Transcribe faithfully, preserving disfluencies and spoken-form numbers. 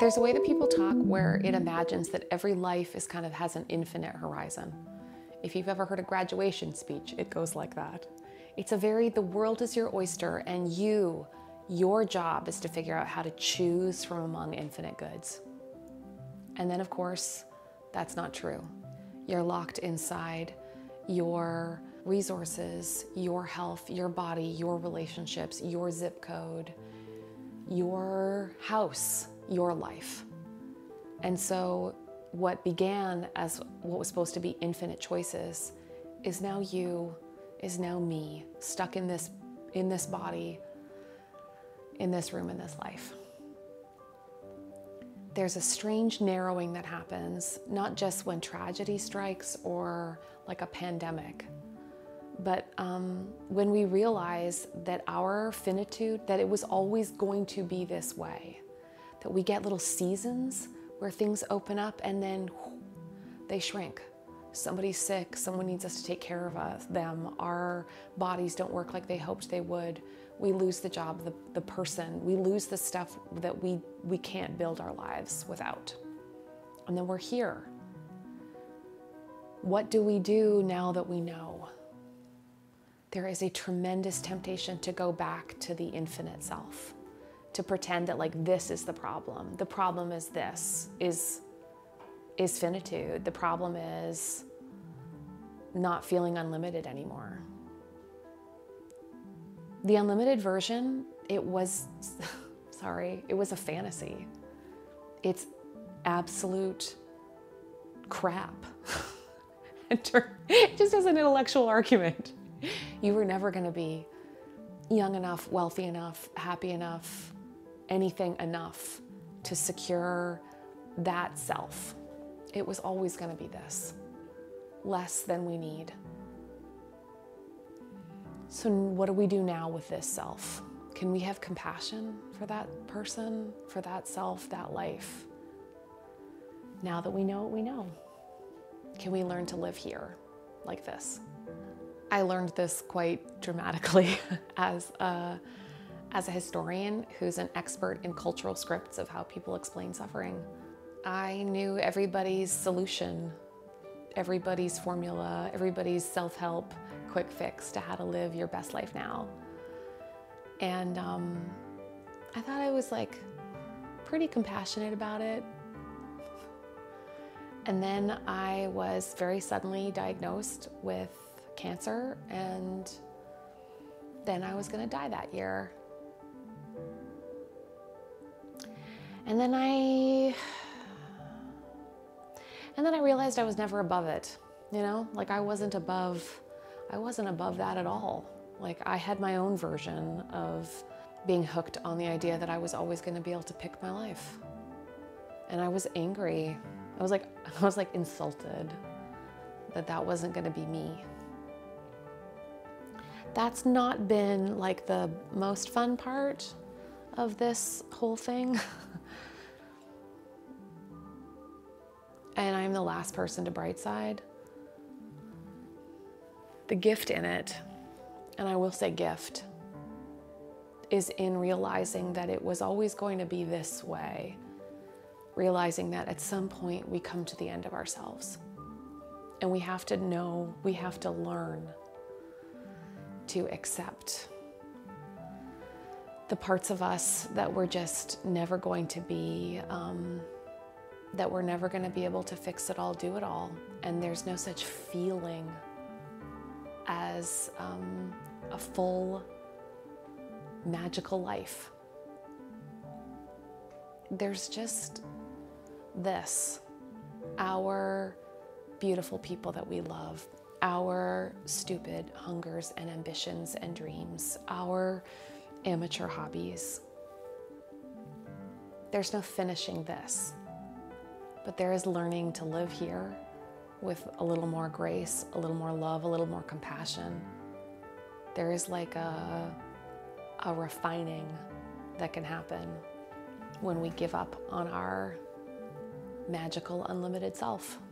There's a way that people talk where it imagines that every life is kind of has an infinite horizon. If you've ever heard a graduation speech, it goes like that. It's a very, the world is your oyster and you, your job is to figure out how to choose from among infinite goods. And then of course, that's not true. You're locked inside your resources, your health, your body, your relationships, your zip code, your house, your life. And so what began as what was supposed to be infinite choices is now you, is now me, stuck in this, in this body, in this room, in this life. There's a strange narrowing that happens, not just when tragedy strikes or like a pandemic, but um, when we realize that our finitude, that it was always going to be this way, that we get little seasons where things open up and then whoo, they shrink. Somebody's sick, someone needs us to take care of us, them, our bodies don't work like they hoped they would, we lose the job, the, the person, we lose the stuff that we, we can't build our lives without. And then we're here. What do we do now that we know? There is a tremendous temptation to go back to the infinite self, to pretend that like this is the problem. The problem is this, is is finitude. The problem is not feeling unlimited anymore. The unlimited version, it was, sorry, it was a fantasy. It's absolute crap. Just as an intellectual argument. You were never gonna be young enough, wealthy enough, happy enough, anything enough to secure that self. It was always going to be this, less than we need. So what do we do now with this self? Can we have compassion for that person, for that self, that life? Now that we know what we know, can we learn to live here like this? I learned this quite dramatically as a, as a historian who's an expert in cultural scripts of how people explain suffering. I knew everybody's solution, everybody's formula, everybody's self-help quick fix to how to live your best life now. And um, I thought I was like pretty compassionate about it. And then I was very suddenly diagnosed with cancer, and then I was gonna die that year. And then I And then I realized I was never above it, you know? Like I wasn't above, I wasn't above that at all. Like I had my own version of being hooked on the idea that I was always gonna be able to pick my life. And I was angry. I was like, I was like insulted that that wasn't gonna be me. That's not been like the most fun part of this whole thing. And I'm the last person to brightside. The gift in it, and I will say gift, is in realizing that it was always going to be this way. Realizing that at some point we come to the end of ourselves. And we have to know, we have to learn to accept the parts of us that we're just never going to be um, that we're never going to be able to fix it all, do it all. And there's no such feeling as um, a full, magical life. There's just this, our beautiful people that we love, our stupid hungers and ambitions and dreams, our amateur hobbies. There's no finishing this. But there is learning to live here with a little more grace, a little more love, a little more compassion. There is like a, a refining that can happen when we give up on our magical, unlimited self.